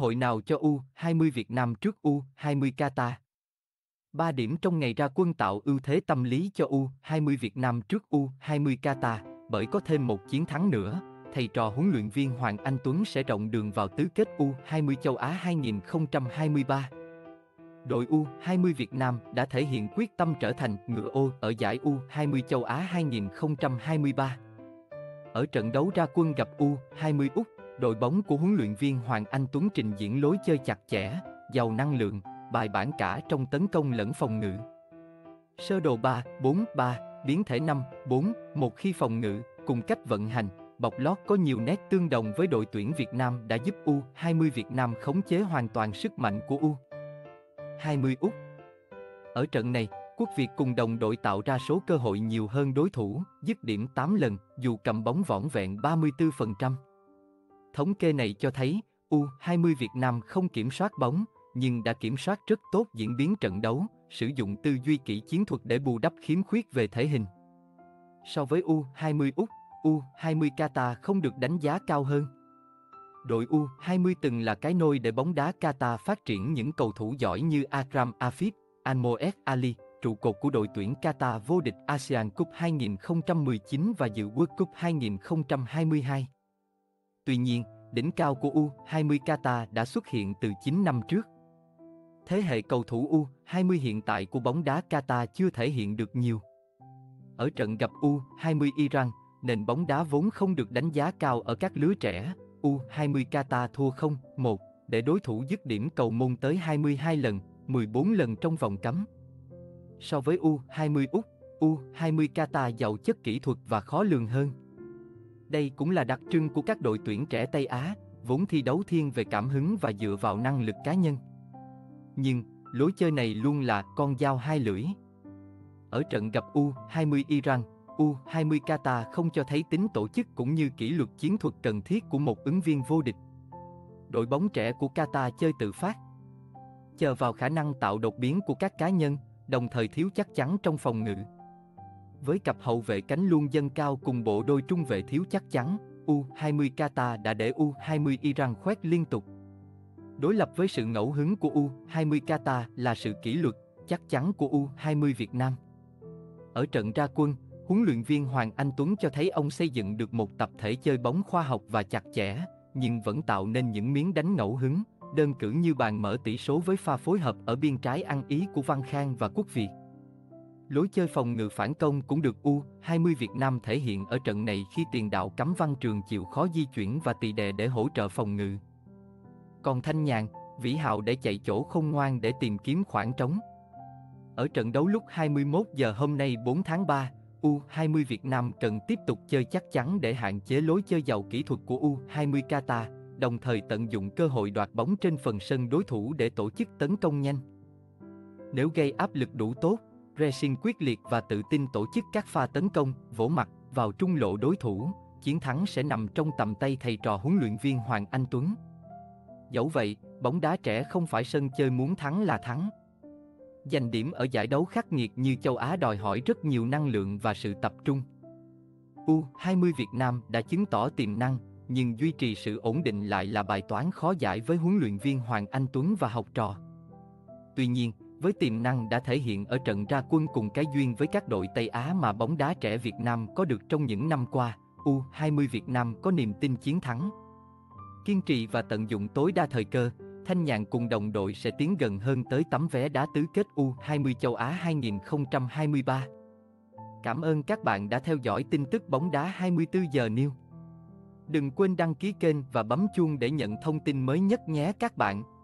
hội nào cho U20 Việt Nam trước U20 Qatar. 3 điểm trong ngày ra quân tạo ưu thế tâm lý cho U20 Việt Nam trước U20 Qatar, bởi có thêm một chiến thắng nữa, thầy trò huấn luyện viên Hoàng Anh Tuấn sẽ rộng đường vào tứ kết U20 châu Á 2023. Đội U20 Việt Nam đã thể hiện quyết tâm trở thành ngựa ô ở giải U20 châu Á 2023. Ở trận đấu ra quân gặp U20 Úc, đội bóng của huấn luyện viên Hoàng Anh Tuấn trình diễn lối chơi chặt chẽ, giàu năng lượng, bài bản cả trong tấn công lẫn phòng ngự. Sơ đồ 3-4-3, biến thể 5-4-1 khi phòng ngự, cùng cách vận hành, bọc lót có nhiều nét tương đồng với đội tuyển Việt Nam đã giúp U20 Việt Nam khống chế hoàn toàn sức mạnh của U20 Úc. Ở trận này, Quốc Việt cùng đồng đội tạo ra số cơ hội nhiều hơn đối thủ, dứt điểm 8 lần, dù cầm bóng vỏn vẹn 34%. Thống kê này cho thấy, U20 Việt Nam không kiểm soát bóng, nhưng đã kiểm soát rất tốt diễn biến trận đấu, sử dụng tư duy kỹ chiến thuật để bù đắp khiếm khuyết về thể hình. So với U20 Úc, U20 Qatar không được đánh giá cao hơn. Đội U20 từng là cái nôi để bóng đá Qatar phát triển những cầu thủ giỏi như Akram Afif, Almoez Ali, trụ cột của đội tuyển Qatar vô địch ASEAN Cup 2019 và dự World Cup 2022. Tuy nhiên, đỉnh cao của U20 Qatar đã xuất hiện từ 9 năm trước. Thế hệ cầu thủ U20 hiện tại của bóng đá Qatar chưa thể hiện được nhiều. Ở trận gặp U20 Iran, nền bóng đá vốn không được đánh giá cao ở các lứa trẻ, U20 Qatar thua 0-1 để đối thủ dứt điểm cầu môn tới 22 lần, 14 lần trong vòng cấm. So với U20 Úc, U20 Qatar giàu chất kỹ thuật và khó lường hơn. Đây cũng là đặc trưng của các đội tuyển trẻ Tây Á, vốn thi đấu thiên về cảm hứng và dựa vào năng lực cá nhân. Nhưng, lối chơi này luôn là con dao hai lưỡi. Ở trận gặp U20 Iran, U20 Qatar không cho thấy tính tổ chức cũng như kỷ luật chiến thuật cần thiết của một ứng viên vô địch. Đội bóng trẻ của Qatar chơi tự phát, chờ vào khả năng tạo đột biến của các cá nhân, đồng thời thiếu chắc chắn trong phòng ngự. Với cặp hậu vệ cánh luôn dâng cao cùng bộ đôi trung vệ thiếu chắc chắn, U20 Qatar đã để U20 Iran khoét liên tục. Đối lập với sự ngẫu hứng của U20 Qatar là sự kỷ luật, chắc chắn của U20 Việt Nam. Ở trận ra quân, huấn luyện viên Hoàng Anh Tuấn cho thấy ông xây dựng được một tập thể chơi bóng khoa học và chặt chẽ, nhưng vẫn tạo nên những miếng đánh ngẫu hứng, đơn cử như bàn mở tỷ số với pha phối hợp ở biên trái ăn ý của Văn Khang và Quốc Việt. Lối chơi phòng ngự phản công cũng được U20 Việt Nam thể hiện ở trận này khi tiền đạo Cẩm Văn Trường chịu khó di chuyển và tì đè để hỗ trợ phòng ngự. Còn Thanh Nhàn, Vĩ Hào để chạy chỗ không ngoan để tìm kiếm khoảng trống. Ở trận đấu lúc 21 giờ hôm nay 4 tháng 3, U20 Việt Nam cần tiếp tục chơi chắc chắn để hạn chế lối chơi giàu kỹ thuật của U20 Qatar, đồng thời tận dụng cơ hội đoạt bóng trên phần sân đối thủ để tổ chức tấn công nhanh. Nếu gây áp lực đủ tốt, pressing quyết liệt và tự tin tổ chức các pha tấn công, vỗ mặt vào trung lộ đối thủ, chiến thắng sẽ nằm trong tầm tay thầy trò huấn luyện viên Hoàng Anh Tuấn. Dẫu vậy, bóng đá trẻ không phải sân chơi muốn thắng là thắng. Giành điểm ở giải đấu khắc nghiệt như châu Á đòi hỏi rất nhiều năng lượng và sự tập trung. U20 Việt Nam đã chứng tỏ tiềm năng, nhưng duy trì sự ổn định lại là bài toán khó giải với huấn luyện viên Hoàng Anh Tuấn và học trò. Tuy nhiên, với tiềm năng đã thể hiện ở trận ra quân cùng cái duyên với các đội Tây Á mà bóng đá trẻ Việt Nam có được trong những năm qua, U20 Việt Nam có niềm tin chiến thắng. Kiên trì và tận dụng tối đa thời cơ, Thanh Nhàn cùng đồng đội sẽ tiến gần hơn tới tấm vé đá tứ kết U20 châu Á 2023. Cảm ơn các bạn đã theo dõi tin tức bóng đá 24 giờ New. Đừng quên đăng ký kênh và bấm chuông để nhận thông tin mới nhất nhé các bạn.